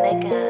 Mega.